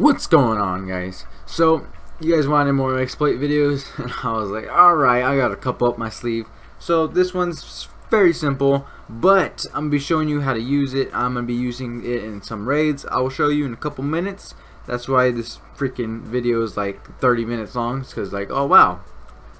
What's going on, guys? So you guys wanted more exploit videos and I was like, alright, I got a couple up my sleeve. So this one's very simple, but I'm gonna be showing you how to use it. I'm gonna be using it in some raids. I will show you in a couple minutes. That's why this freaking video is like 30 minutes long. It's cause like, oh wow,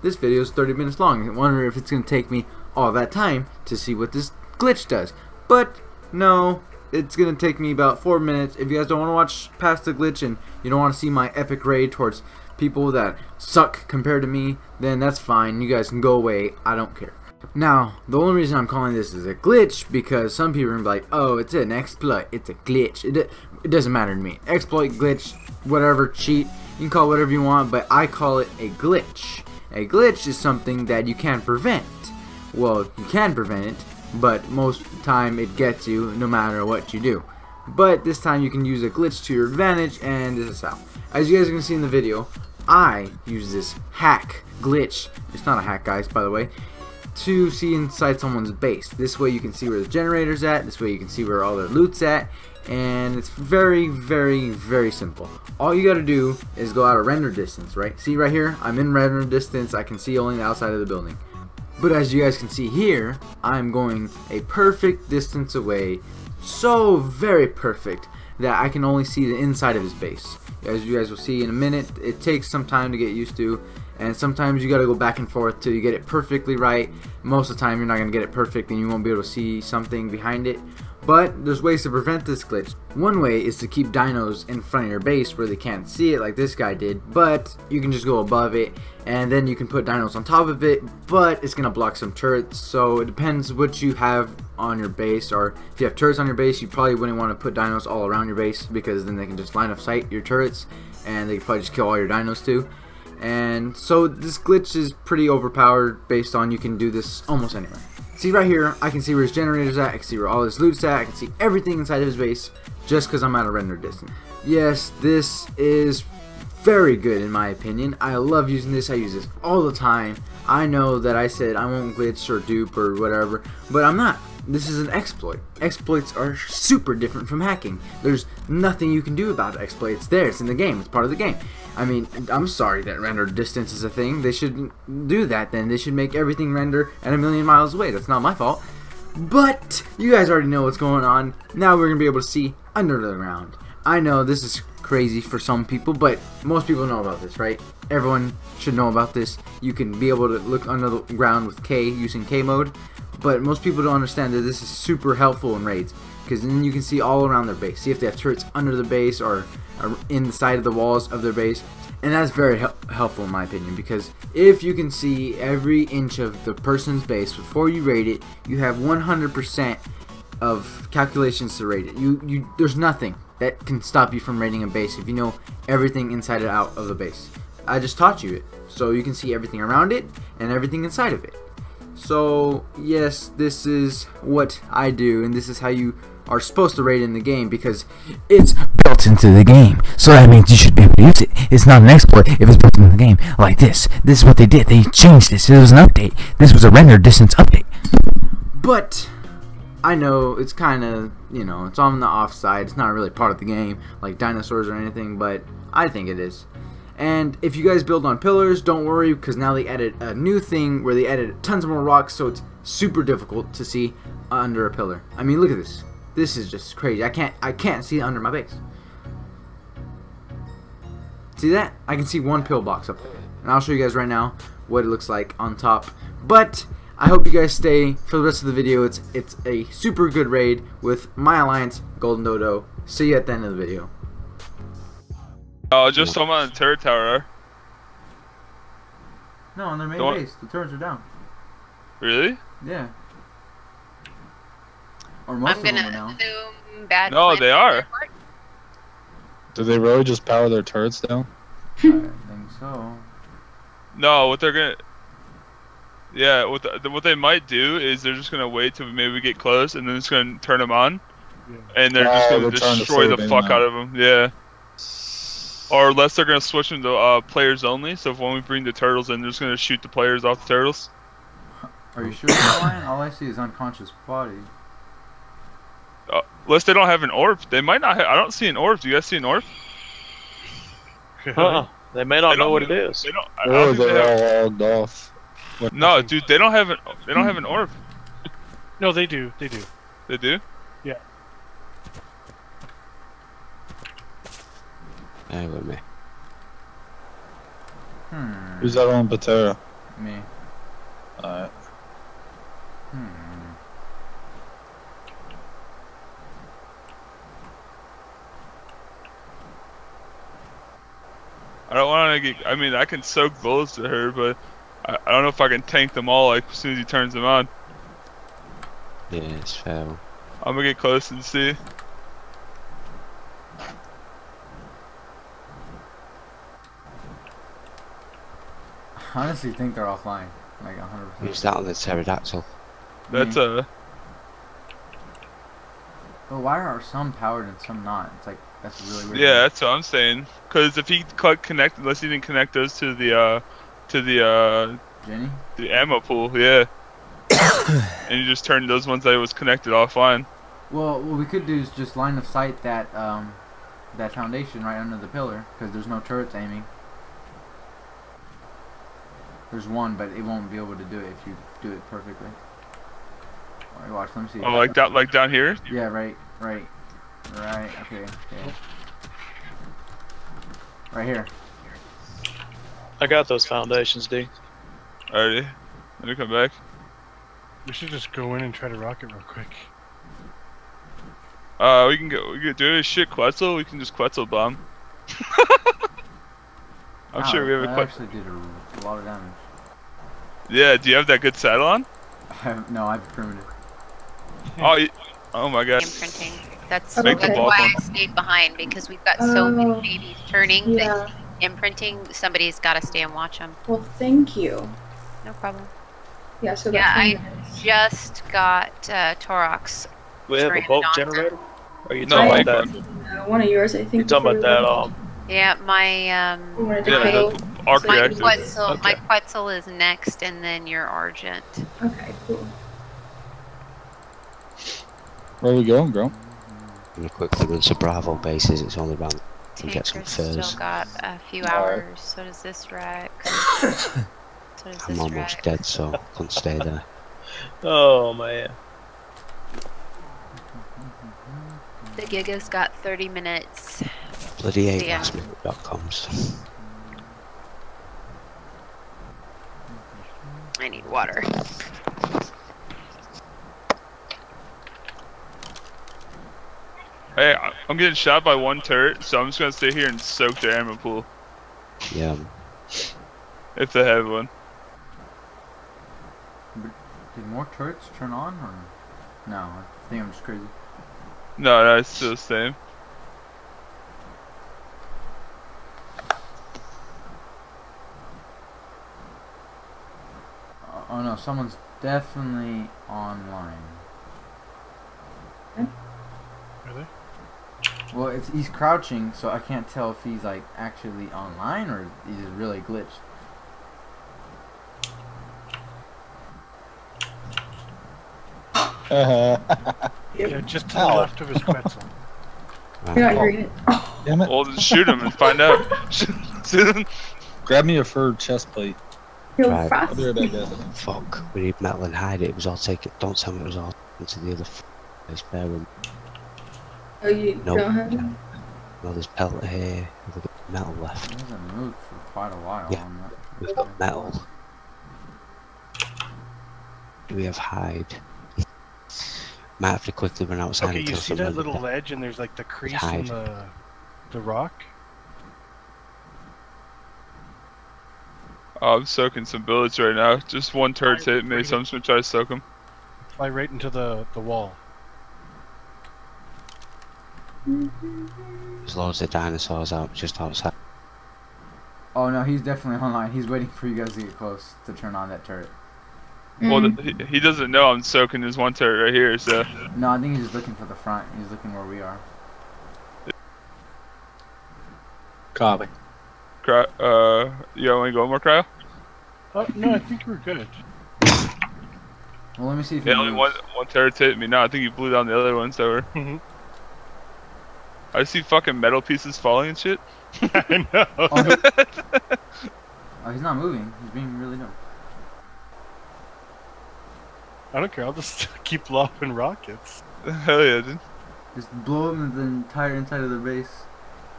this video is 30 minutes long. I wonder if it's gonna take me all that time to see what this glitch does. But no, it's gonna take me about 4 minutes. If you guys don't want to watch past the glitch and you don't want to see my epic raid towards people that suck compared to me, then that's fine. You guys can go away, I don't care. Now the only reason I'm calling this is a glitch because some people are gonna be like, oh, it's an exploit, it's a glitch, it doesn't matter to me. Exploit, glitch, whatever, cheat, you can call it whatever you want, but I call it a glitch. A glitch is something that you can't prevent. Well, you can prevent it, but most of the time it gets you no matter what you do. But this time you can use a glitch to your advantage, and this is how. As you guys are gonna see in the video, I use this hack glitch, it's not a hack guys by the way, to see inside someone's base. This way you can see where the generator's at, this way you can see where all their loot's at, and it's very, very, very simple. All you gotta do is go out of render distance, right? See right here, I'm in render distance, I can see only the outside of the building. But as you guys can see here, I'm going a perfect distance away, so very perfect that I can only see the inside of his base. As you guys will see in a minute, it takes some time to get used to, and sometimes you gotta go back and forth till you get it perfectly right. Most of the time you're not gonna get it perfect and you won't be able to see something behind it. But there's ways to prevent this glitch. One way is to keep dinos in front of your base where they can't see it like this guy did, but you can just go above it and then you can put dinos on top of it, but it's gonna block some turrets. So it depends what you have on your base, or if you have turrets on your base you probably wouldn't want to put dinos all around your base because then they can just line of sight your turrets and they can probably just kill all your dinos too. And so this glitch is pretty overpowered based on you can do this almost anywhere. See right here, I can see where his generator's at, I can see where all his loot's at, I can see everything inside of his base just because I'm at a render distance. Yes, this is very good in my opinion. I love using this, I use this all the time. I know that I said I won't glitch or dupe or whatever, but I'm not. This is an exploit. Exploits are super different from hacking. There's nothing you can do about it. Exploits, there, it's in the game, it's part of the game. I mean, I'm sorry that render distance is a thing. They shouldn't do that then. They should make everything render at a million miles away. That's not my fault. But you guys already know what's going on. Now we're gonna be able to see under the ground. I know this is crazy for some people, but most people know about this, right? Everyone should know about this. You can be able to look under the ground with K, using K mode. But most people don't understand that this is super helpful in raids because then you can see all around their base. See if they have turrets under the base or inside of the walls of their base, and that's very helpful in my opinion because if you can see every inch of the person's base before you raid it, you have 100% of calculations to raid it. There's nothing that can stop you from raiding a base if you know everything inside and out of the base. I just taught you it, so you can see everything around it and everything inside of it. So yes, this is what I do and this is how you are supposed to raid in the game because it's built into the game. So that means you should be able to use it. It's not an exploit if it's built into the game like this. This is what they did. They changed this. It was an update. This was a render distance update. But I know it's kind of, you know, it's on the offside. It's not really part of the game like dinosaurs or anything, but I think it is. And if you guys build on pillars, don't worry because now they added a new thing where they added tons more rocks, so it's super difficult to see under a pillar. I mean, look at this. This is just crazy. I can't see under my base. See that? I can see one pillbox up there. And I'll show you guys right now what it looks like on top. But I hope you guys stay for the rest of the video. It's a super good raid with my alliance, Golden Dodo. See you at the end of the video. Oh, just someone on the turret tower. No, on their main base. The turrets are down. Really? Yeah. Or most of them are down. No, they are. Do they really just power their turrets down? I think so. No, what they're gonna... Yeah, what they might do is they're just gonna wait till maybe we get close and then it's gonna turn them on. Yeah. And they're just gonna destroy the fuck out of them. Yeah. Or unless they're going to switch them to players only, so if when we bring the turtles in, they're just going to shoot the players off the turtles. Are you sure they're lying? All I see is unconscious body. Unless they don't have an orb. They might not have... I don't see an orb. Do you guys see an orb? They may not know what it is. They don't, I don't think they have... No, dude, they don't have an. They don't have an orb. No, they do. They do. They do. Yeah. Hey, with me. Who's that on Patera? Me. Alright. I don't want to get. I mean, I can soak bullets to her, but I don't know if I can tank them all. Like as soon as he turns them on. Yeah, it's fair. I'm gonna get close and see. I honestly think they're offline, like 100%. Who's that on the pterodactyl? That's a. But why are some powered and some not? It's like that's really weird. Yeah, that's what I'm saying. Because if he connect, unless he didn't connect those to the Jenny? The ammo pool, yeah. And you just turn those ones that was connected offline. Well, what we could do is just line of sight that that foundation right under the pillar, because there's no turrets aiming. There's one, but it won't be able to do it if you do it perfectly. All right, watch. Let me see. Oh, like that, like down here? Yeah, right. Okay, yeah. Right here. I got those foundations, D. Alrighty, let me come back. We should just go in and try to rock it real quick. We can go. We can do this shit, Quetzal. We can just Quetzal bomb. I'm sure we have a Quetzal. I actually did a lot of damage. Yeah. Do you have that good saddle on? No, I've primitive. Oh, oh my God. Imprinting. That's why I stayed behind, because we've got so many babies turning. Yeah. That imprinting. Somebody's got to stay and watch them. Well, thank you. No problem. Yeah, so yeah, I just got Taurox. We have a bulk generator? Or are you talking about that? One of yours, I think. You're talking about that all. Yeah, my my Quetzal is next, and then your Argent. Okay, cool. Where are we going, bro? I'm gonna quickly run to Bravo bases. It's only about to get some furs. Still got a few hours. So does this Rex. I'm almost dead, so I couldn't stay there. Oh man. The Giga's got 30 minutes. Bloody hate lastminute.coms. I need water. Hey, I'm getting shot by one turret, so I'm just gonna stay here and soak the ammo pool. Yeah. If they have one. Did more turrets turn on, or no? I think I'm just crazy. No, it's still the same. Oh no, someone's definitely online. Are they? Well, he's crouching, so I can't tell if he's like actually online or he's really glitched. Yeah, just to the left of his Quetzal. Damn it. Well, just shoot him and find out. Grab me a fur chest plate. Right. I'll be right back. Fuck, we need metal and hide it. It was all taken. Don't tell me it was all into the other spare room. Oh, you don't have it? No, there's pellet here. We've got metal left. It hasn't moved for quite a while. Yeah, we've got metal. Do we have hide? Might have to quickly run outside. Okay, you see that little ledge, and there's like the crease in the rock. Oh, I'm soaking some bullets right now. Just one turret's hit me, so I'm just gonna try to soak them. Fly right into the wall. There's loads of dinosaurs out just outside. Oh no, he's definitely online. He's waiting for you guys to get close to turn on that turret. Well, he doesn't know I'm soaking this one turret right here, so... No, I think he's looking for the front. He's looking where we are. Copy. You want to go more, Cryo? Oh, no, I think we're good. Well, let me see if he moves. Only one turret's hit me. No, I think he blew down the other one, so we're... I see fucking metal pieces falling and shit. I know. Oh, he's not moving. He's being really dumb. I don't care. I'll just keep lobbing rockets. Hell yeah, dude. Just blow him the entire inside of the base.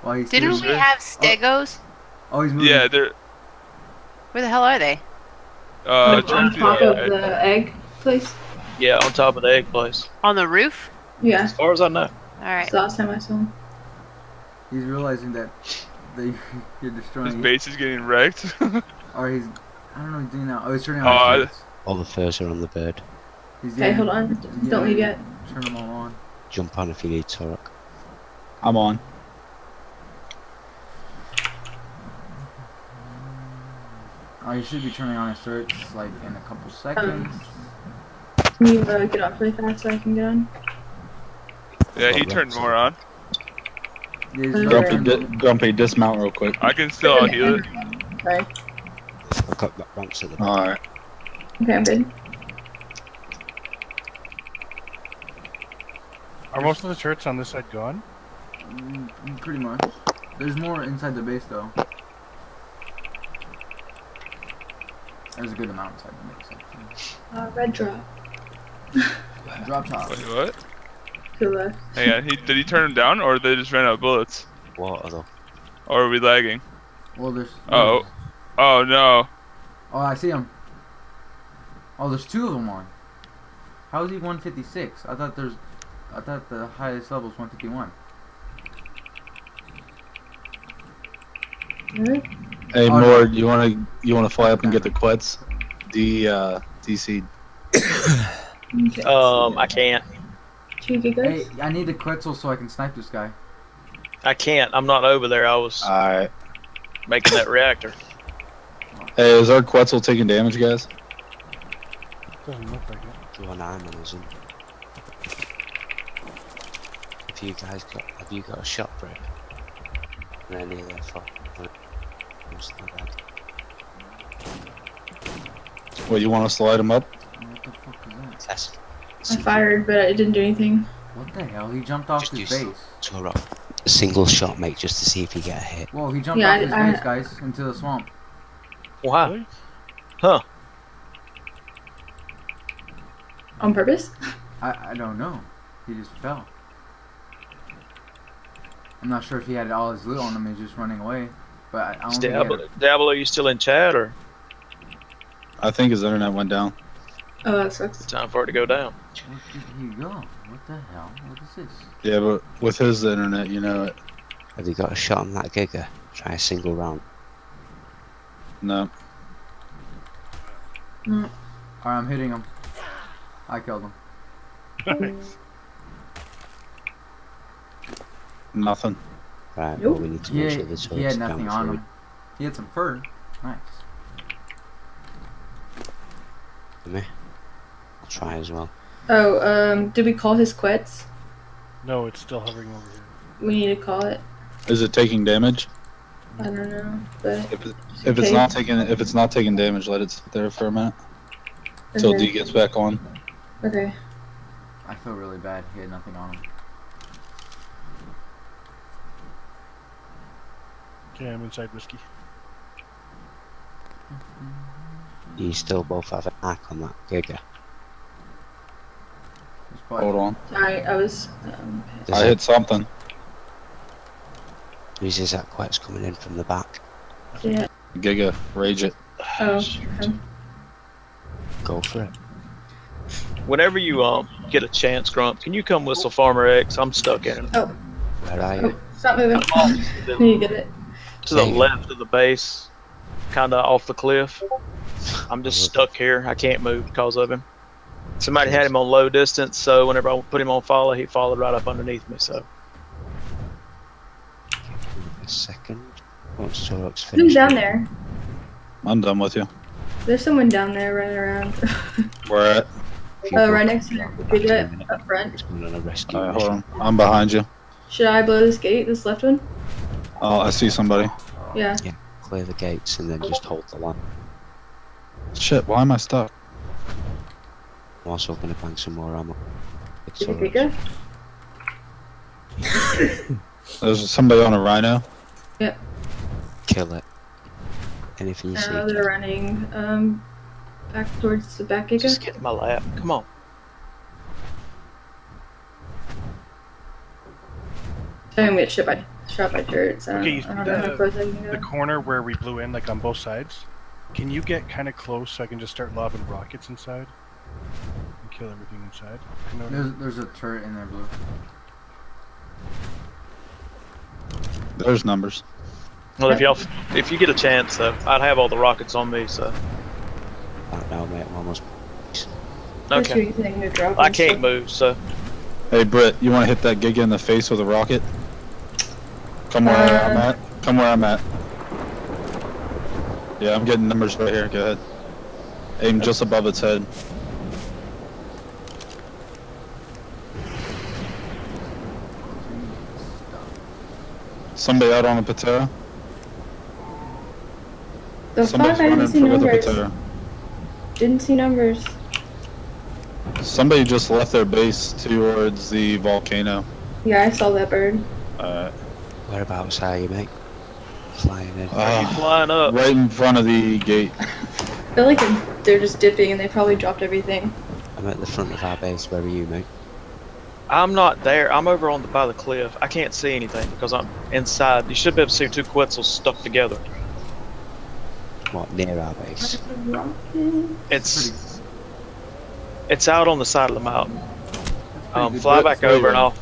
While he's Didn't we have stegos? Oh, he's moving. Yeah, they're... Where the hell are they? On top of the egg place? Yeah, on top of the egg place. On the roof? Yeah. As far as I know. Alright. It's the last time I saw him. He's realizing that you're destroying his base is getting wrecked. Or he's... I don't know what he's doing now. Oh, he's turning on his face. All the furs are on the bird. Okay, hold on. Don't leave yet. Turn them all on. Jump on if you need, Taurox. I'm on. Oh, you should be turning on a search like in a couple seconds. Can you get off really fast so I can get on? Yeah, he turned more on. Grumpy, dismount real quick. I can still heal it. Sorry. I've got that bounce at the back. Alright. Okay, I'm good. Are most of the turrets on this side gone? Pretty much. There's more inside the base though. There's a good amount inside the mix, actually. Red drop. Drop top. Wait, what? To the left. Hang on, did he turn him down, or they just ran out of bullets? What? Or are we lagging? Well, there's... Oh. Oh, no. Oh, I see him. Oh, there's two of them on. How is he 156? I thought the highest level was 151. What? Hey Mord, you wanna fly up and get the Quetz? DC. I can't. Hey, I need the Quetzal so I can snipe this guy. I can't. I'm not over there. I was making that reactor. Hey, is our Quetzal taking damage, guys? Doesn't look like it. Well, I'm losing. If you guys got, have you got a shot, Britt? Any of that fuck. What, you want to slide him up? What the fuck is that? I fired, but it didn't do anything. What the hell? He jumped off his base. A single shot, mate, just to see if he get a hit. Whoa, he jumped off his base, guys, into the swamp. Wow. Huh. On purpose? I don't know. He just fell. I'm not sure if he had all his loot on him and just running away. But I don't Dabble, are you still in chat or? I think his internet went down. Oh, that sucks. It's time for it to go down. Where did he go? What the hell? What is this? Yeah, but with his internet, you know it. Have you got a shot on that Giga? Try a single round. No. No. Alright, I'm hitting him. I killed him. Nice. Nothing. Right, nope. Well, we need to make sure this he had nothing on him. He had some fur. Nice. Me? I'll try as well. Oh, did we call his Quetz? No, it's still hovering over here. We need to call it. Is it taking damage? I don't know, but if it's not taking damage, let it sit there for a minute until D gets back on. Okay. I feel really bad. He had nothing on him. Yeah, I'm inside Whiskey. You still both have an hack on that Giga. Hold on. Sorry, I was... I hit something. He says that Quetz coming in from the back. Yeah. Giga, rage it. Oh, okay. Go for it. Whenever you get a chance, Grump, can you come whistle Farmer X? I'm stuck in it. Oh. Where are you? Oh, stop moving. Can you get it? To the left of the base, kind of off the cliff. I'm just stuck here. I can't move because of him. Somebody had him on low distance, so whenever I put him on follow, he followed right up underneath me. So. A second. Who's down there? I'm done with you. There's someone down there running around. Where at? Oh, right next to you. Up front. Alright, hold on. I'm behind you. Should I blow this gate? This left one? Oh, I see somebody. Yeah. Yeah. Clear the gates and then just hold the line. Shit, why am I stuck? I'm also gonna bank some more ammo. It's alright. There's somebody on a rhino. Yep. Kill it. Anything you see. Now they're running back towards the back again. Just get in my lap. Come on. I'm gonna get shot by turrets. Okay, I don't know how close I can go. The corner where we blew in, like on both sides. Can you get kind of close so I can just start lobbing rockets inside and kill everything inside? There's a turret in there, Blue. There's numbers. Well, if you get a chance, I'd have all the rockets on me, so. I don't know, man. I'm almost. Okay. I can't move, so. Hey, Britt, you want to hit that Giga in the face with a rocket? Come where I'm at. Come where I'm at. Yeah, I'm getting numbers right here. Go ahead. Aim just above its head. Somebody out on a Ptera. The fuck? I didn't see numbers. Didn't see numbers. Somebody just left their base towards the volcano. Yeah, I saw that bird. Alright. Whereabouts are you, mate? Flying in. Are you flying up? Right in front of the gate. I feel like they're just dipping and they probably dropped everything. I'm at the front of our base. Where are you, mate? I'm not there. I'm over on by the cliff. I can't see anything because I'm inside. You should be able to see two Quetzals stuck together. What, near our base? It's out on the side of the mountain. Fly back over and I'll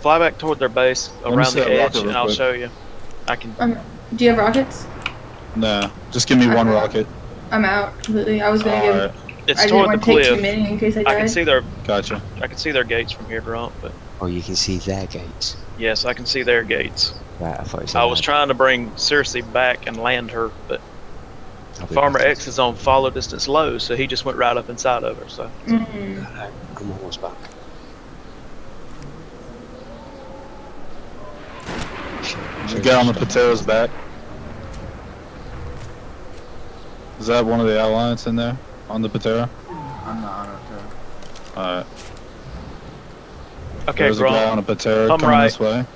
fly back toward their base around the edge and I'll show you. I can. Do you have rockets? No, just give me one rocket. I'm out completely. I was gonna give. It's toward the cliff. Take too many in case I die. I can see their. Gotcha. I can see their gates from here, Grump. But. Oh, you can see their gates. Yes, I can see their gates. Right, I thought you said. I was trying to bring Cersei back and land her, but. Farmer X is on follow distance low, so he just went right up inside of her. So I'm almost back. Should get on the Ptera's back. Is that one of the outlines in there on the Ptera? I'm not on a Ptera. All right. Okay, there's a guy on a Ptera coming this way.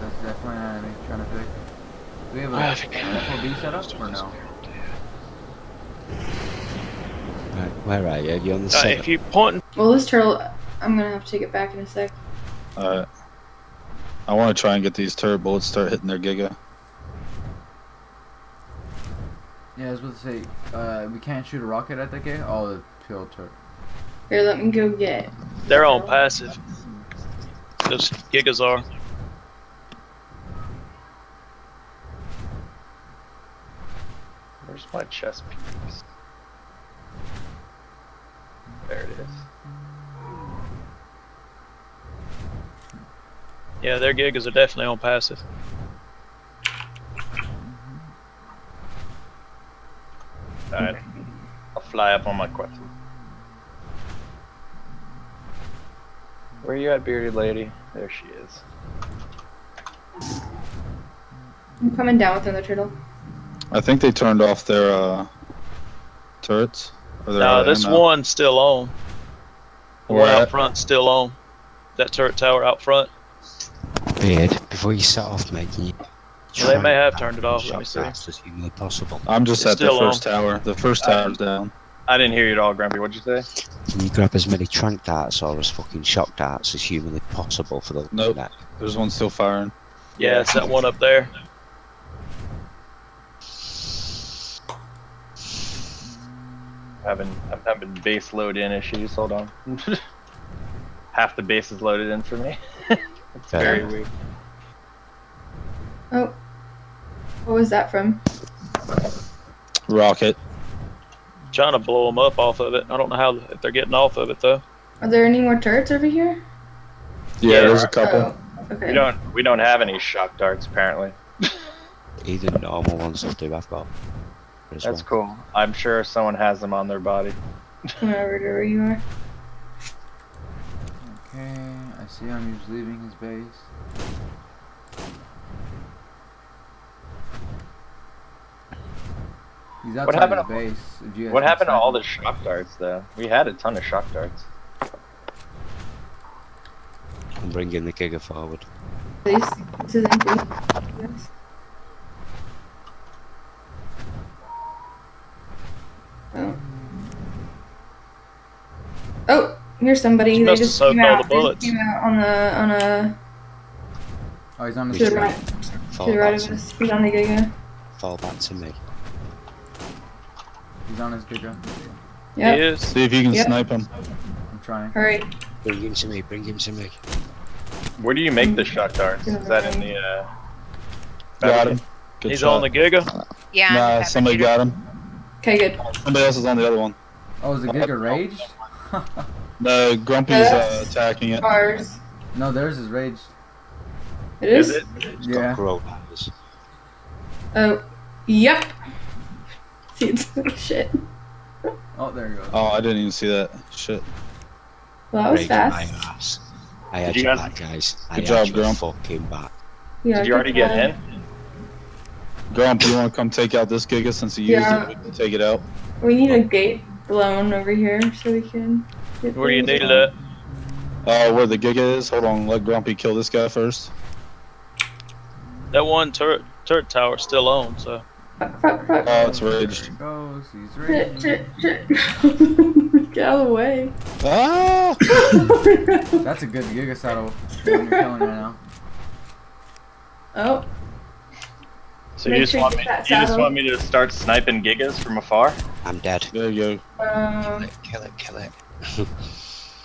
That's definitely an enemy trying to pick. Do we have a FOB set up or no? Right, where are you? Are you on the side? If you point... Well, this turtle... I'm gonna have to take it back in a sec. Alright. I want to try and get these turret bullets start hitting their Giga. Yeah, I was about to say, we can't shoot a rocket at that gate? Oh, the pill turret. Here, let me go get... They're all passive. Those Gigas are. Where's my chest piece? There it is. Yeah, their Gigas are definitely on passive. Alright. I'll fly up on my Quetzal. Where you at, Bearded Lady? There she is. I'm coming down with another turtle. I think they turned off their turrets. Or their this one's still on. The one out front's still on. That turret tower out front. Beard, before you set off, mate, can you? Well, they may have turned it off. Let me see. As humanly possible. I'm just at the first tower. The first tower's down. I didn't hear you at all, Grumpy. What'd you say? Can you grab as many trank darts or as fucking shock darts as humanly possible for the? Nope. Net? There's one still firing. Yeah, it's that one up there. I'm having base load in issues. Hold on. Half the base is loaded in for me. It's very weird. Oh, what was that from? Rocket. I'm trying to blow them up off of it. I don't know how if they're getting off of it though. Are there any more turrets over here? Yeah, there's a couple. Oh, okay. We don't have any shock darts apparently. Either normal ones or do I've got. That's cool. I'm sure someone has them on their body. Wherever you are. Okay, I see him. He's leaving his base. He's outside his base. What happened to all the shock darts, though? We had a ton of shock darts. bringing the Giga forward. Please, to them, please. Oh. Oh, here's somebody. They just came out. They just came out on a. Oh, he's on the to the right. To the right of us. He's on the Giga. Fall back to me. He's on his Giga. Yep. Yes. See if you can snipe him. I'm trying. Hurry. Bring him to me. Bring him to me. Where do you make the shot darts? Is that in the? Got him. Good he's shot. On the Giga. Yeah. Nah, somebody got him. Okay, good. Somebody else is on the other one. Oh, is the Giga raged? No, Grumpy's attacking it. Ours. No, theirs is raged. It is? It? It's yeah. Oh, yep. See, it's shit. Oh, there you go. Oh, I didn't even see that. Shit. Well, that was Rage fast. I had you back, guys. Good job, Grump. Came back. Yeah, did you already get in? Grump, you want to come take out this Giga since you used it? We can take it out. We need a gate blown over here so we can. Where do you need it? Where the Giga is. Hold on, let Grumpy kill this guy first. That one turret tower's still on, so. Oh, it's raged. Oh, he's raged. Get out of the way. Ah! That's a good Giga saddle. You're killing right now. Oh. So you just, want me to start sniping Gigas from afar? I'm dead. There you go. Kill it, kill it, kill it.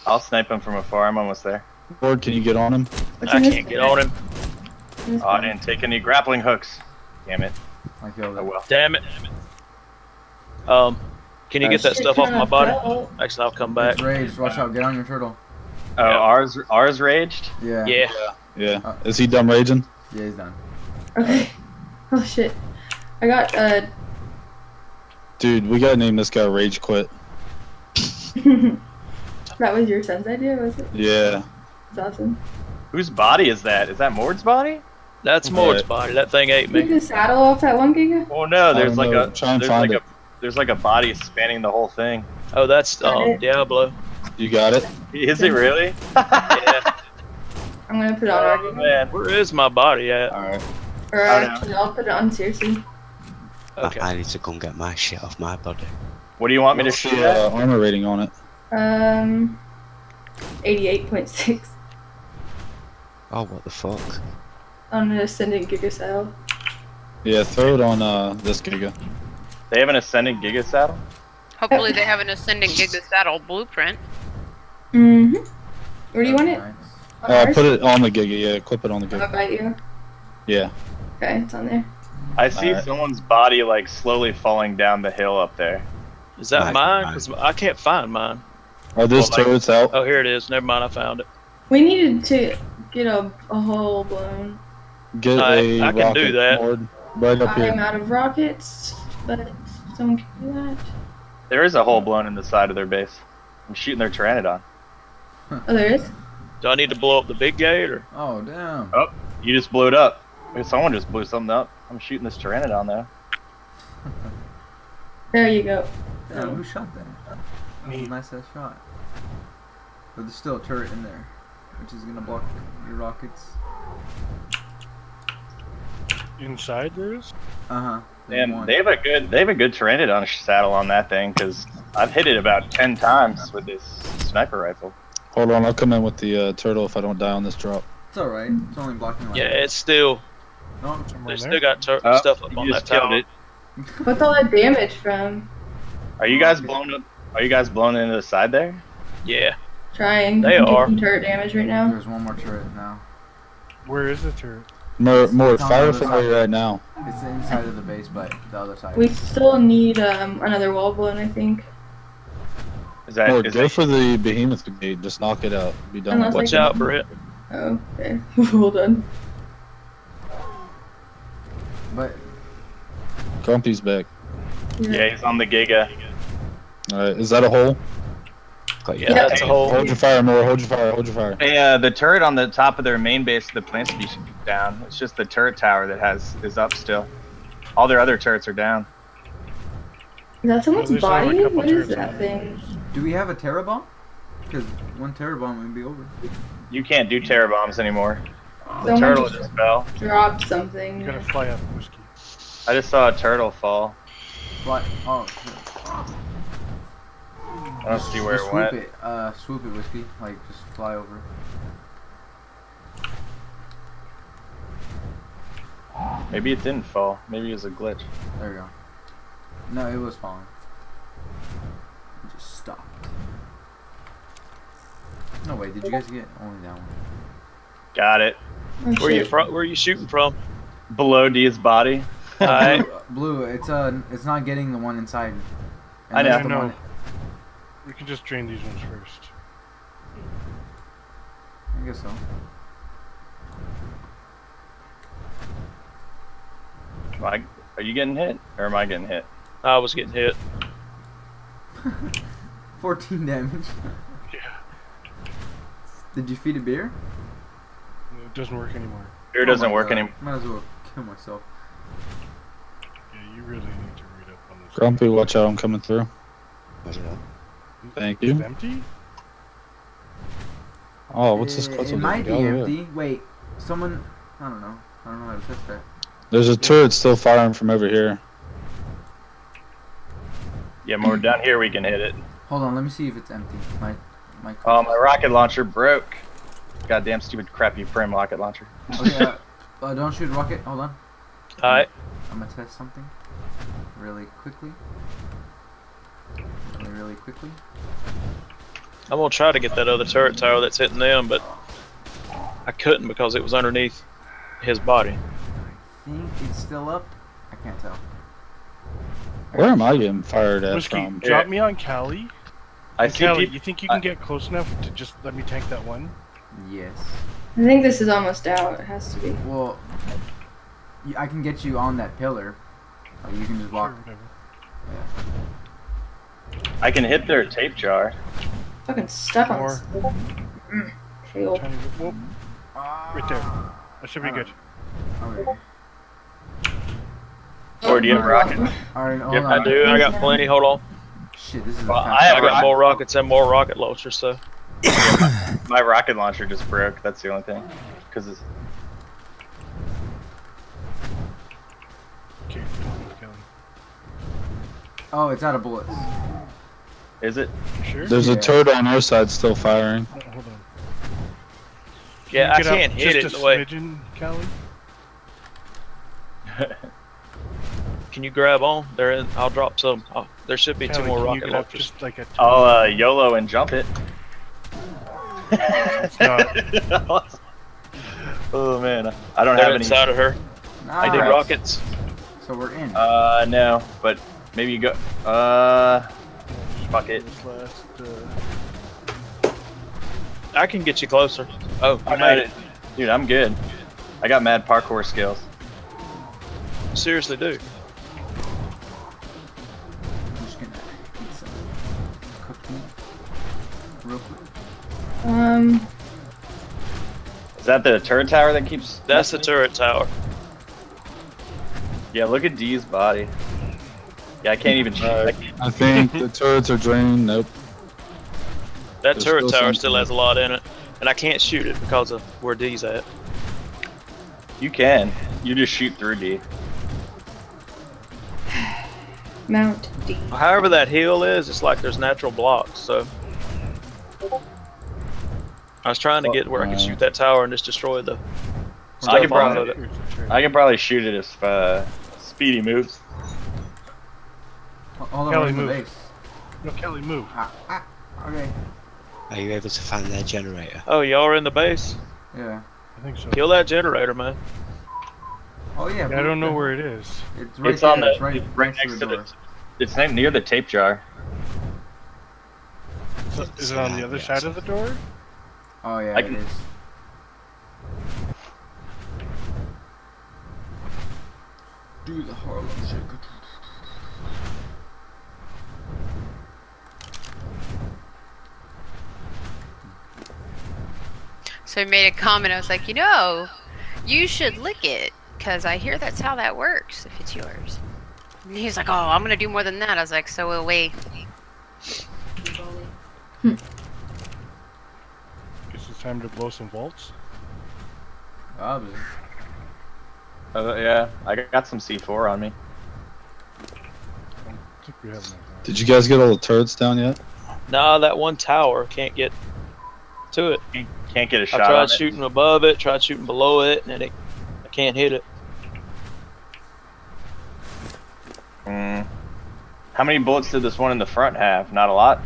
I'll snipe him from afar, I'm almost there. Lord, can you get on him? I can't get on him. Oh, I didn't take any grappling hooks. Damn it. I killed it. Well. Damn it. Can you get that stuff off my body? Actually, I'll come back. It's raged. Watch out. Get on your turtle. Oh, yeah. ours raged? Yeah. Yeah. Yeah. Is he done raging? Yeah, he's done. Okay. Oh, shit. I got, Dude, we gotta name this guy Rage Quit. That was your son's idea, was it? Yeah. That's awesome. Whose body is that? Is that Mord's body? That's Mord's body. That thing ate me. Did you get the saddle off that one Giga? Oh no, there's like a there's like a body spanning the whole thing. Oh, that's Diablo. You got it? Is it really? Yeah. I'm gonna put it on our Giga. Man, where is my body at? Alright. Or actually, I'll put it on Cersei. Okay. I need to come get my shit off my body. What do you want me to shoot? Armor rating on it. 88.6. Oh, what the fuck? On an ascending Giga saddle. Yeah, throw it on this Giga. They have an ascending Giga saddle? Hopefully they have an ascending Giga saddle blueprint. Mm-hmm. Where do you want it? Put it on the Giga, yeah, clip it on the Giga. I'll bite you. Yeah. Okay, it's on there. I see someone's body like slowly falling down the hill up there. Is that mine? Cause I can't find mine. Oh, this turret's out. Oh, here it is. Never mind, I found it. We needed to get a hole blown. Get I can do that. Right up here. I'm out of rockets, but someone can do that. There is a hole blown in the side of their base. I'm shooting their Pteranodon. Oh, there is? Do I need to blow up the big gate? Or? Oh, damn. Oh, you just blew it up. Someone just blew something up. I'm shooting this Pteranodon, though. There you go. Yeah, who shot that? That was a nice ass shot. But there's still a turret in there, which is gonna block your rockets. Inside theirs? Uh huh. And they have a good Pteranodon saddle on that thing, because I've hit it about 10 times with this sniper rifle. Hold on, I'll come in with the turtle if I don't die on this drop. It's alright. It's only blocking. Like it's still. No, they still got stuff up on that tower. What's all that damage from? Are you guys blown up? Are you guys blown into the side there? Yeah. Trying. They are. Turret damage right now. There's one more turret now. Where is the turret? More fire from where you're at now. It's inside of the base, but the other side. We still need another wall blown, I think. Is that? No, go for the behemoth grenade. Just knock it out. Be done. Watch out, Britt. Oh, okay. Well done. But Grumpy's back. Yeah, he's on the Giga. Alright, is that a hole? Yeah, that's a hole. Hold your fire, Moore. Hold your fire. Hold your fire. Yeah, the turret on the top of their main base, the plants should be down. It's just the turret tower that is up still. All their other turrets are down. Is that someone's body? What is that thing? Do we have a terror bomb? Because one terror bomb would be over. You can't do terror bombs anymore. The turtle just fell. Dropped something. You're gonna fly up, Whiskey. I just saw a turtle fall. Fly. Oh. I don't see where it went. Swoop it, Whiskey. Like, just fly over. Maybe it didn't fall. Maybe it was a glitch. There we go. No, it was falling. It just stopped. No way. Did you guys get only that one? Got it. Where you from? Where are you shooting from? Below D's body. All right. Blue. It's not getting the one inside. I know. No. We can just drain these ones first. I guess so. Are you getting hit, or am I getting hit? I was getting hit. 14 damage. Yeah. Did you feed a beer? No, it doesn't work anymore. Beer doesn't work anymore. Might as well kill myself. Yeah, you really need to read up on this. Grumpy, watch out! I'm coming through. Thank you. It's empty? Oh, what's this puzzle? It might be empty. Yeah. Wait, someone. I don't know. I don't know how to test that. There's a turret still firing from over here. Yeah, more down here we can hit it. Hold on, let me see if it's empty. My rocket launcher broke. Goddamn stupid crappy frame rocket launcher. Okay, don't shoot rocket. Hold on. Alright. I'm gonna test something really quickly. Really quickly. I'm gonna try to get that other turret tower that's hitting them, but I couldn't because it was underneath his body. I think it's still up. I can't tell. Where am I getting fired at from? Drop me on Kelly. Kelly, you think you can get close enough to just let me tank that one? Yes. I think this is almost out. It has to be. Well, I can get you on that pillar. Or you can just walk. Sure, yeah. I can hit their tape jar. Fucking stuck on this. Right there. That should be good. Okay. Or do you have rockets? Yep, I do. I got plenty. Hold on. Shit, this is I got more rockets and more rocket launchers, so. My rocket launcher just broke. That's the only thing. Because it's. Okay. Oh, it's out of bullets. Is it? Sure. There's a turret on our side still firing. Oh, hold on. Yeah, I can't hit it the way. Can you grab on? They're in. I'll drop some. Oh, there should be two more rocket launchers. Like I'll YOLO and jump it. Oh man, I don't have any inside of her. Nice. I did rockets. So we're in. No, but maybe you go. Fuck it. I can get you closer. Oh, I made it, dude. I'm good. I got mad parkour skills. Seriously, dude. Is that the turret tower that keeps? That's the turret tower. Yeah, look at D's body. Yeah, I can't even check. I think the turrets are drained. Nope. That turret tower still has a lot in it, and I can't shoot it because of where D's at. You can. You just shoot through D. Mount D. However that hill is, it's like there's natural blocks, so. I was trying to get where I could shoot that tower and just destroy the stuff I can probably shoot it if Speedy moves. Kelly move. No, Kelly move. Okay. Are you able to find that generator? Oh, y'all are in the base? Yeah. I think so. Kill that generator, man. Oh yeah. I don't know where it is. It's right right next to the. It's near the tape jar. So, is it on the other side of the door? Oh yeah, it is. Do the Harlem Shake. So I made a comment. I was like, you know, you should lick it, because I hear that's how that works. If it's yours. And he's like, oh, I'm gonna do more than that. I was like, so we'll wait. time to blow some vaults? Probably. Yeah, I got some C4 on me. I don't think we have enough. Did you guys get all the turrets down yet? Nah, that one tower, can't get to it. Can't get a shot. I tried shooting above it, tried shooting below it, and it, I can't hit it. Mm. How many bullets did this one in the front have? Not a lot.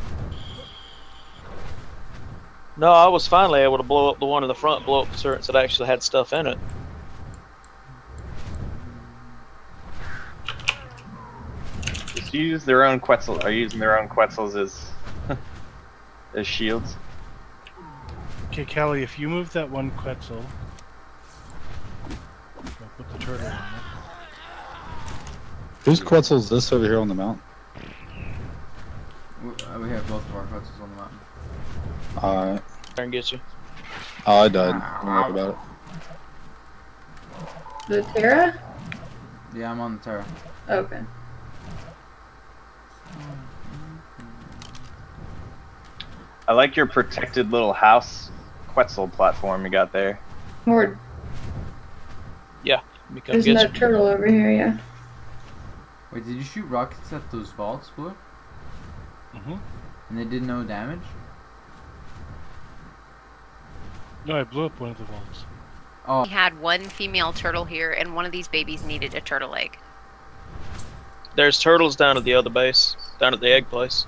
No, I was finally able to blow up the one in the front, blow up the turrets that actually had stuff in it. Just use their own Quetzal. Are using their own Quetzals as as shields? Okay, Kelly, if you move that one Quetzal, I'll put the turtle on it. Whose Quetzal is this over here on the mountain? We have both of our Quetzals on the mountain. Alright. I can get you. Oh, I died. Don't worry about it. The Terra? Yeah, I'm on the Terra. Okay. I like your protected little house Quetzal platform you got there. Mord. Yeah. There's another turtle over here, yeah. Wait, did you shoot rockets at those vaults, Blue? Mm-hmm. And they did no damage? No, I blew up one of the vaults. Oh. We had one female turtle here, and one of these babies needed a turtle egg. There's turtles down at the other base, down at the egg place.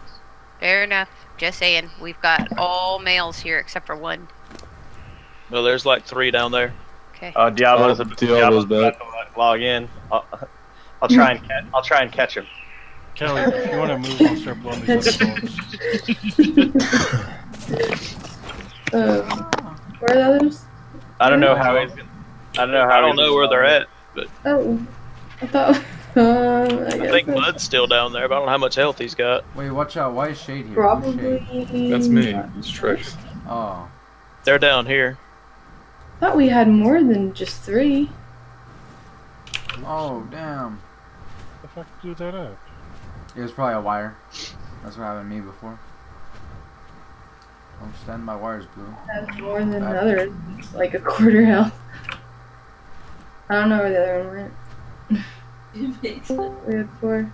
Fair enough. Just saying, we've got all males here except for one. Well, there's like 3 down there. Okay. Diablo's back. Log in. I'll try and catch him. Kelly, if you want to move, I'll start blowing these other balls. Where are those? I don't know how he's gonna, I don't know where they're at, but oh, I thought I think Bud's still down there, but I don't know how much health he's got. Wait, watch out! Why is Shade here? Probably Shade? That's me. It's Trix. Oh, they're down here. I thought we had more than just 3. Oh damn! The fuck blew that up? It was probably a wire. That's what happened to me before. I'm standing my wires blue. That's more than another, like a quarter health. I don't know where the other one went. We had 4.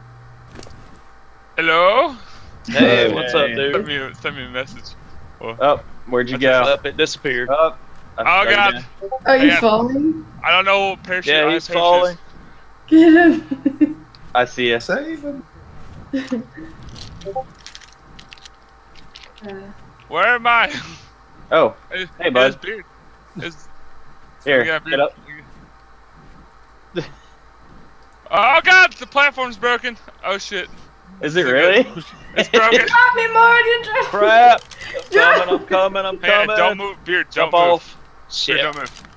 Hello? Hey, what's up, dude? Send me a message. Oh, where'd you go? Up, it disappeared. Oh, God. Are you falling? I don't know. Parachute. Yeah, he's falling. Get him. I see you. Save him. Where am I? Oh, hey, bud. Here, get up. Oh God, the platform's broken. Oh shit. Is it really? It's broken. You got me, Morgan. Crap. I'm coming. Hey, don't move, Beard. Jump off. Shit. Beard, don't move.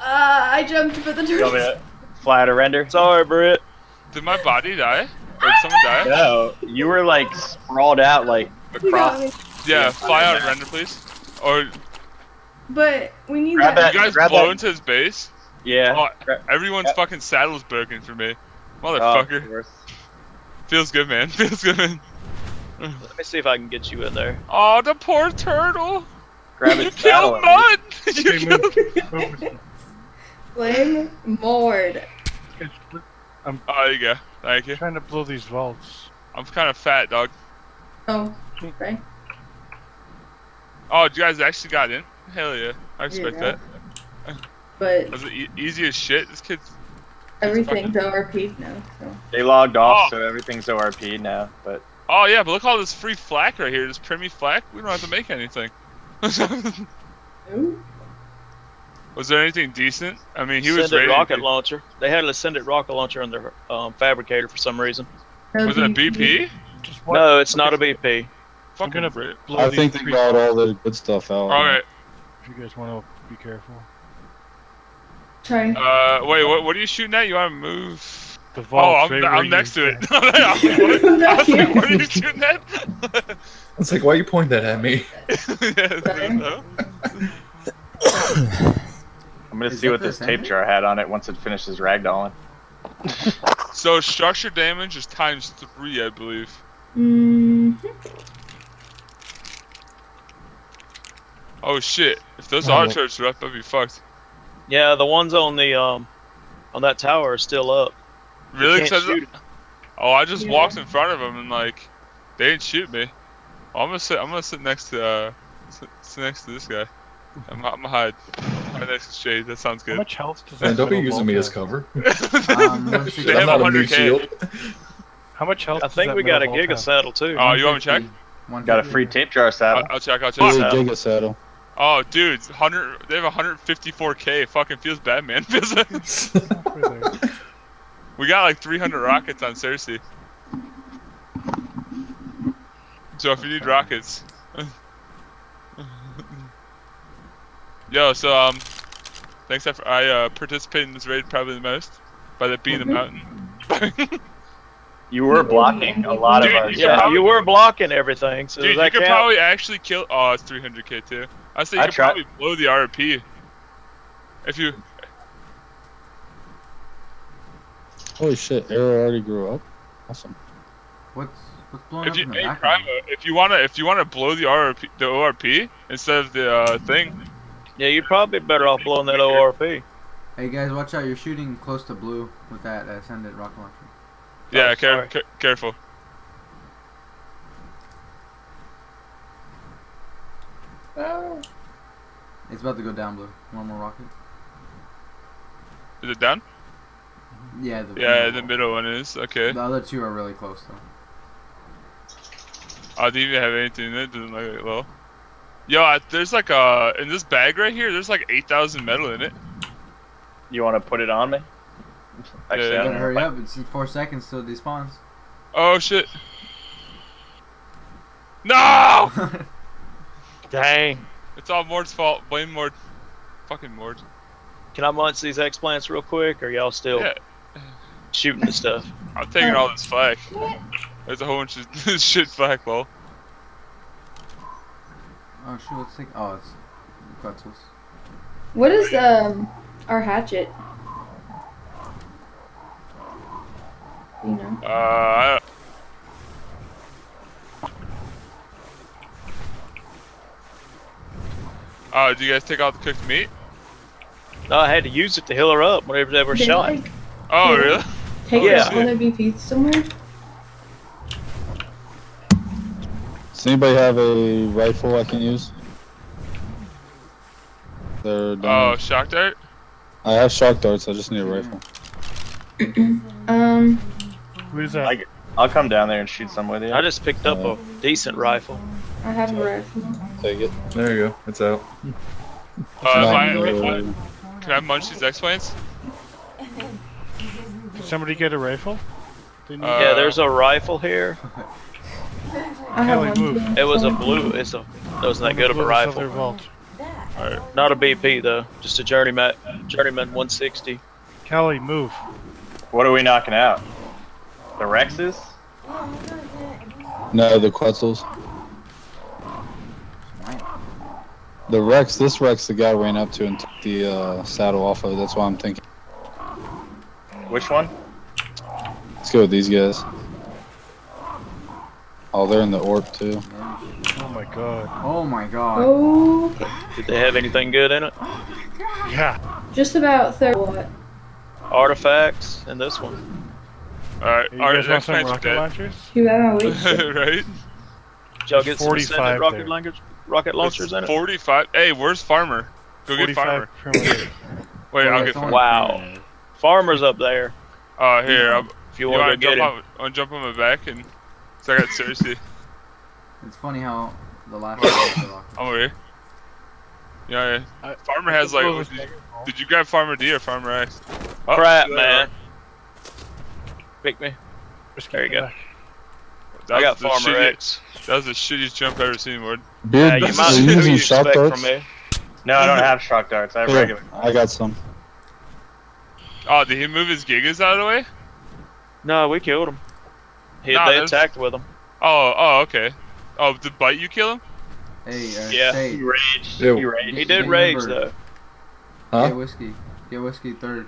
I jumped, but the turtle. Fly out of render. Sorry, Britt. Did my body die? Did someone die? No, you were like sprawled out like across. Yeah, fly out render, please. Or. But we need that. You guys blow into his base? Yeah. Oh, everyone's fucking saddle's broken for me. Motherfucker. Oh, feels good, man. Feels good, man. Let me see if I can get you in there. Oh, the poor turtle! Grab it. Killed Mud! You killed Mud! Blame Mord. Oh, there you go. Thank you. I'm trying to blow these vaults. I'm kind of fat, dog. Oh, okay. Oh, you guys actually got in? Hell yeah. I respect that. But was it easy as shit? This kid's... Everything's ORP'd now, so... They logged off, so everything's ORP'd now, but... Oh yeah, but look at all this free flak right here. This primy flak, we don't have to make anything. Was there anything decent? I mean, he was raiding... rocket launcher. They had a send it rocket launcher on their fabricator for some reason. Was it a BP? No, it's not a BP. Fucking I think they got all the good stuff out. Alright. If you guys want to be careful. Try. Wait, what are you shooting at? You want to move? The vault. Oh, I'm next to it. I was like, what are you shooting at? I was like, why are you pointing that at me? I'm going to see what this tape jar had on it once it finishes ragdolling. So structure damage is ×3, I believe. Mm-hmm. Oh shit! If those archers are up, I'd be fucked. Yeah, the ones on the on that tower are still up. Really? Oh, I just walked in front of them and like they didn't shoot me. Oh, I'm gonna sit next to this guy. I'm gonna hide. I'm next to Shade. That sounds good. How much health does that? Don't be using me as cover. They have 100k. How much health? I think we got a Giga saddle too. Oh, you want to check? Got a free tape jar saddle. I'll check. Giga saddle. Oh, dude, they have 154k. It fucking feels bad, man. We got like 300 rockets on Cersei. So if you need rockets. Yo, so thanks for I participated in this raid probably the most by that being the mountain. You were blocking a lot of us. Yeah, you were blocking everything. So dude, you could probably actually kill. Oh, it's 300k too. I say you could probably blow the RP. If you. Holy shit! Arrow already grew up. Awesome. What's blowing up in the back? If you wanna blow the ORP instead of the thing. Yeah, you're probably better off blowing that ORP. Hey guys, watch out! You're shooting close to blue with that ascendant rocket launcher. Yeah, careful. Oh. It's about to go down, blue. One more rocket. Is it down? Yeah. The middle one is okay. The other two are really close though. I didn't even have anything in it. Doesn't look like it low. Yo, there's like a in this bag right here. There's like 8,000 metal in it. You want to put it on me? Actually, yeah, hurry up! It's in 4 seconds till it despawns. Oh shit! No! Dang! It's all Mord's fault. Blame Mord. Fucking Mord. Can I munch these explants real quick, or y'all still shooting the stuff? I'm taking all this flak. There's a whole bunch of this shit flak, lol. Oh shit! Let's take. Oh, it's Quetzals. What is our hatchet? You know. Oh, did you guys take out the cooked meat? No, I had to use it to heal her up whenever they were shot. Like, oh, really? Take out all their VPs somewhere? Does anybody have a rifle I can use? Oh, shock dart? I have shock darts, I just need a rifle. Who's that? I'll come down there and shoot some with you. I just picked up a decent rifle. I have a rifle. Take it. There you go. It's out. Can I munch these explants? Did somebody get a rifle? Yeah, there's a rifle here. Kelly, move. It was a blue. It wasn't that good of a rifle. All right. Not a BP though. Just a journeyman 160. Kelly, move. What are we knocking out? The Rexes? No, the Quetzals. The Rex, this Rex the guy ran up to and took the saddle off of, that's why I'm thinking. Which one? Let's go with these guys. Oh, they're in the orb too. Oh my god. Oh my god. Oh. Did they have anything good in it? Yeah. Just about 30. Artifacts and this one. Alright, artifacts and rocket launchers? Right? Y'all get some ascendant rocket launchers in it? 45. Hey, where's Farmer? Go get Farmer. Wait, I'll get Farmer. Wow. Farmer's up there. Oh, here. If you want to get him. I'll jump on my back and. So I got Cersei. It's funny how the last one. I'm over here. Yeah, yeah. Farmer has like. Did you grab Farmer D or Farmer X? Oh, crap, man. Pick me. There you go. I got Farmer X. That was the shittiest jump I've ever seen, Mord. Yeah, you might be shock darts. No, I don't have shock darts. I have regular. I got some. Oh, did he move his Gigas out of the way? No, we killed him. They attacked with him. Oh, okay. Oh, did Bite you kill him? Hey, yeah, he raged. He did rage, though. Huh? Get whiskey third.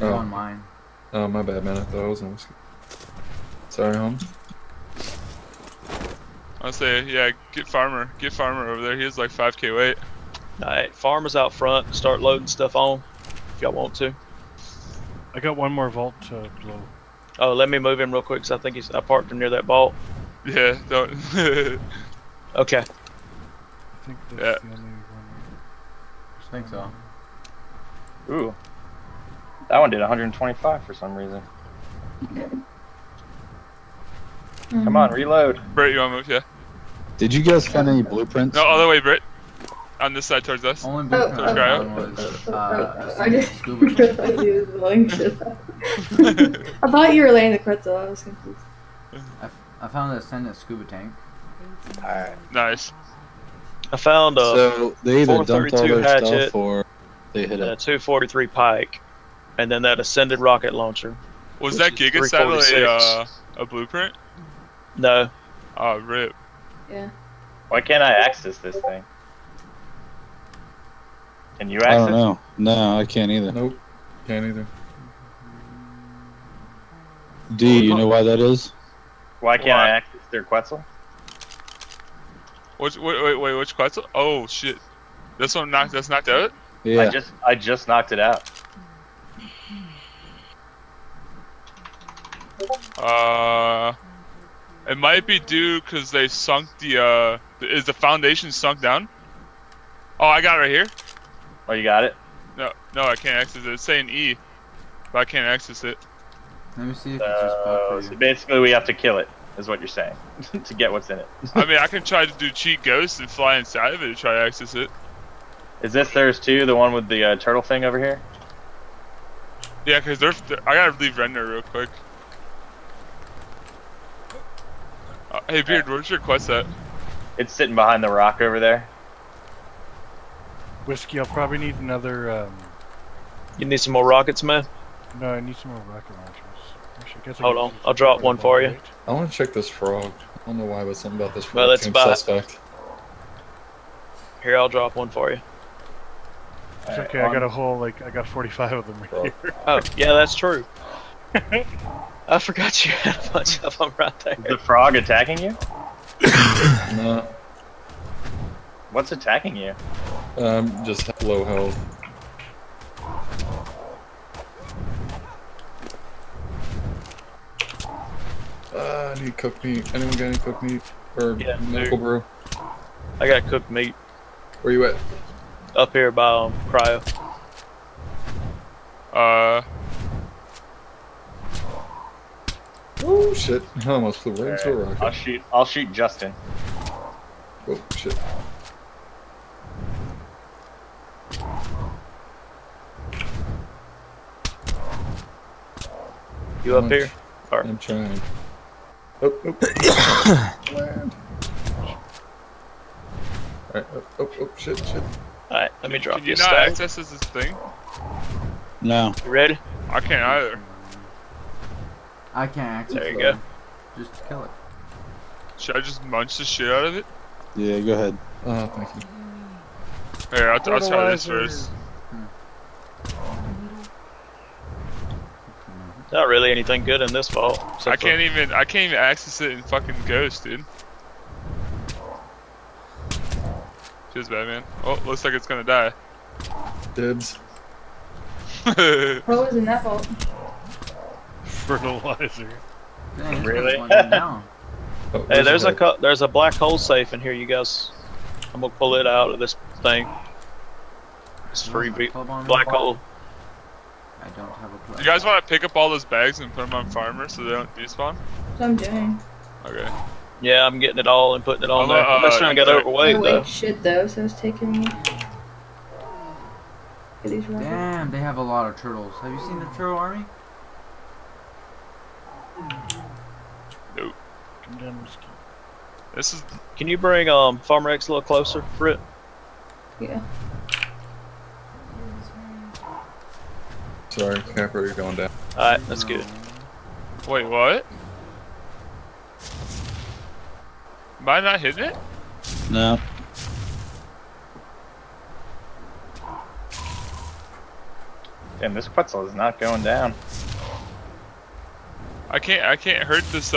You're on mine. Oh, my bad, man. I thought I was on whiskey. Sorry, home. I say, yeah, get Farmer over there. He has like 5K weight. Alright, Farmer's out front. Start loading stuff on if y'all want to. I got one more vault to blow. Oh, let me move him real quick because I think I parked him near that vault. Yeah, don't. Okay. I think that's the only one. I think so. Ooh. That one did 125 for some reason. Come on, reload. Britt, you want to move? Yeah. Did you guys find any blueprints? No, other way, Britt. On this side towards us. Only blueprint was I thought you were laying the Quetzal. I was confused. I found the ascendant scuba tank. Alright. Nice. I found a. So they either dumped all their stuff or they hit a 243 pike, and then that ascended rocket launcher. Was that Giga satellite a blueprint? No. Oh, rip. Yeah. Why can't I access this thing? Can you access it? I don't know. No, I can't either. Nope. Can't either. D, you know why that is? Why can't I access their Quetzal? Which Quetzal? Oh shit. This one that's knocked out? Yeah. I just knocked it out. It might be due because they sunk the, is the foundation sunk down? Oh, I got it right here. Oh, you got it? No, I can't access it. It's saying E, but I can't access it. Let me see if it's just bugged for you. So basically we have to kill it, is what you're saying, to get what's in it. I mean, I can try to do cheat ghosts and fly inside of it to try to access it. Is this theirs too, the one with the turtle thing over here? Yeah, because they're I gotta leave render real quick. Hey Beard, where's your quest at? It's sitting behind the rock over there. Whiskey, I'll probably need another. You need some more rockets, man? No, I need some more rocket launchers. Hold on, I'll drop one for you. I want to check this frog. I don't know why, but something about this frog seems suspect. Here, I'll drop one for you. It's okay, I got a whole, like, I got 45 of them right here. Oh, yeah, that's true. I forgot you had a bunch of them right there. Is the frog attacking you? No. What's attacking you? Just low health. I need cooked meat. Anyone got any cooked meat? Or medical brew? I got cooked meat. Where you at? Up here by cryo. Oh shit! I almost flew right into a rocket. I'll shoot Justin. Oh shit! You up here? Sorry. I'm trying. Oh! Oh! Land. All right. Oh! Oh! Oh! Shit! Shit! All right. Let me drop you. Can you not access this thing? No. You ready? I can't either. I can't access it. There you go. Just kill it. Should I just munch the shit out of it? Yeah, go ahead. Oh, thank you. Here, I'll try this first. Not really anything good in this vault. I can't even access it in fucking Ghost, dude. Cheers, Batman. Oh, looks like it's gonna die. Dibs. What was in that vault? Fertilizer. Dang, really? Hey, there's a black hole safe in here, you guys. I'm gonna pull it out of this thing. It's free black hole. I don't have a plan. You guys want to pick up all those bags and put them on Farmer so they don't despawn? That's what I'm doing. Okay. Yeah, I'm getting it all and putting it on there. I'm just trying to get overweight though. Wait, shit though, so it's taking me. Damn, they have a lot of turtles. Have you seen the turtle army? Nope. This is. Can you bring Farmer X a little closer, Britt? Yeah. Sorry, camper, you're going down. Alright, that's good. Wait, what? Am I not hitting it? No. Damn, this Quetzal is not going down. I can't hurt this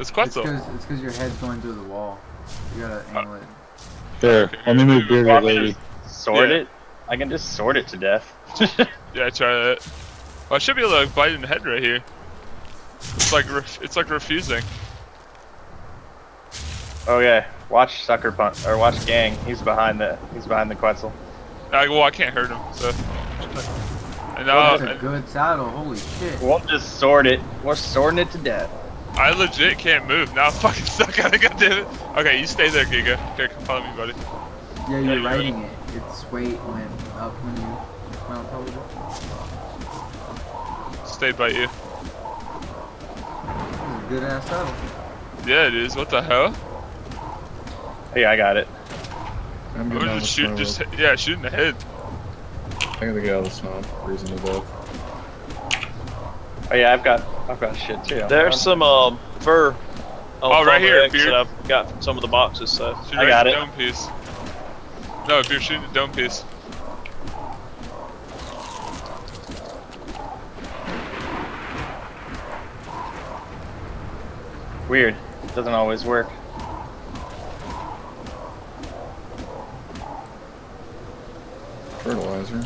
It's Quetzal. It's because your head's going through the wall. You gotta angle it. There, let me move Bearded Lady. Sort it? I can just sort it to death. Yeah, try that. Well, I should be able to bite in the head right here. It's like refusing. Oh yeah, watch Sucker Punch or watch Gang. He's behind the Quetzal. Well, I can't hurt him. So. That's a good saddle. Holy shit. We'll just sort it. We're sorting it to death. I legit can't move. Now I'm fucking stuck on it. Goddammit. Okay, you stay there, Giga. Okay, come follow me, buddy. Yeah, you're riding it. Its weight went up when you went on. Stay by you. This is a good ass saddle. Yeah, it is. What the hell? Hey, I got it. I'm gonna shoot in the head. I gotta get out of the swamp. Reasonable. Oh yeah, I've got shit too. There's some fur. Oh, right here, that I've got from some of the boxes. So I got it. Dome piece. No, if you're shooting the dome piece. Weird. It doesn't always work. Fertilizer.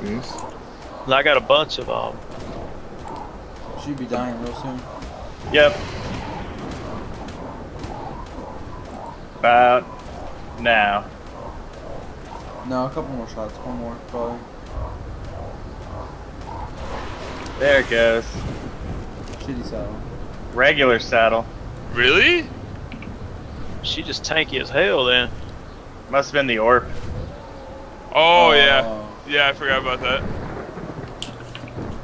These. I got a bunch of them. She'd be dying real soon. Yep. About now. No, a couple more shots. One more, probably. There it goes. Shitty saddle. Regular saddle. Really? She just tanky as hell then. Must have been the orb. Oh yeah. Yeah, I forgot about that.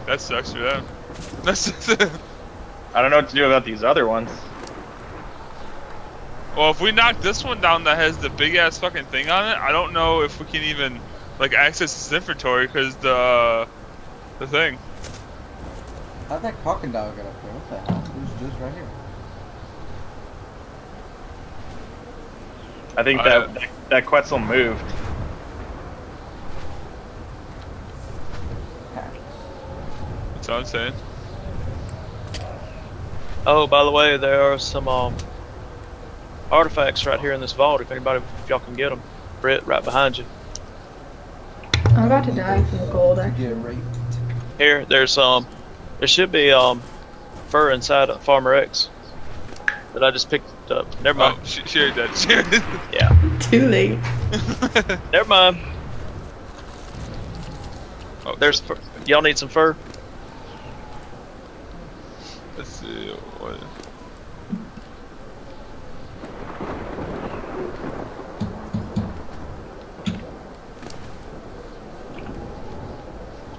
That sucks for them. I don't know what to do about these other ones. Well, if we knock this one down that has the big ass fucking thing on it, I don't know if we can even like access this inventory because the thing. How'd that crocodile get up there? What the hell? It was just right here. I think that Quetzal moved. That's what I'm saying. Oh, by the way, there are some artifacts right here in this vault. If y'all can get them, Britt, right behind you. I'm about to die from the gold. Actually, here, there's there should be fur inside of Farmer X that I just picked up. Never mind. Oh, sure that. Sure. Yeah. Too late. Never mind. Oh, there's fur. Y'all need some fur. Let's see.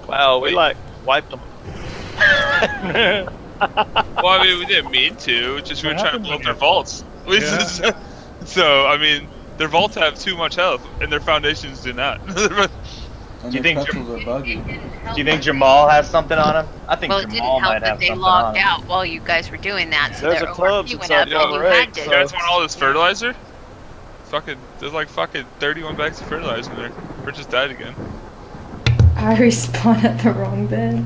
Wow, we like wiped them. Well, I mean, we didn't mean to. Just we were trying to blow up their vaults. Yeah. So, I mean, their vaults have too much health, and their foundations do not. Do you think Jamal has something on him? I think Jamal might have something on him. Well, it didn't help that they logged out while you guys were doing that, so there's a club inside. You guys want all this fertilizer? Fucking, there's like fucking 31 bags of fertilizer in there. Britt just died again. I respawned at the wrong bed.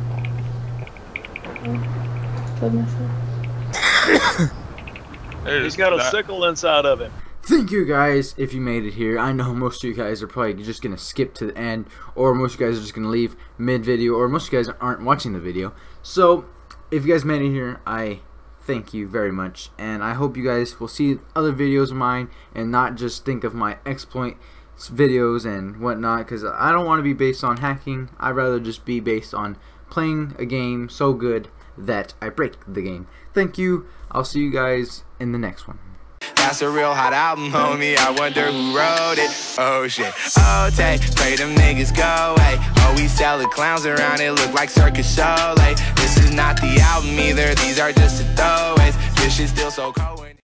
I killed myself. He's got a sickle inside of him. Thank you guys if you made it here. I know most of you guys are probably just going to skip to the end, or most of you guys are just going to leave mid-video, or most of you guys aren't watching the video. So, if you guys made it here, I thank you very much. And I hope you guys will see other videos of mine and not just think of my exploit videos and whatnot, because I don't want to be based on hacking. I'd rather just be based on playing a game so good that I break the game. Thank you. I'll see you guys in the next one. That's a real hot album, homie, I wonder who wrote it. Oh shit, oh take, pray them niggas go away. Oh, we sell the clowns around, it look like Circus Soleil. This is not the album either, these are just the throwaways. This shit's still so cold.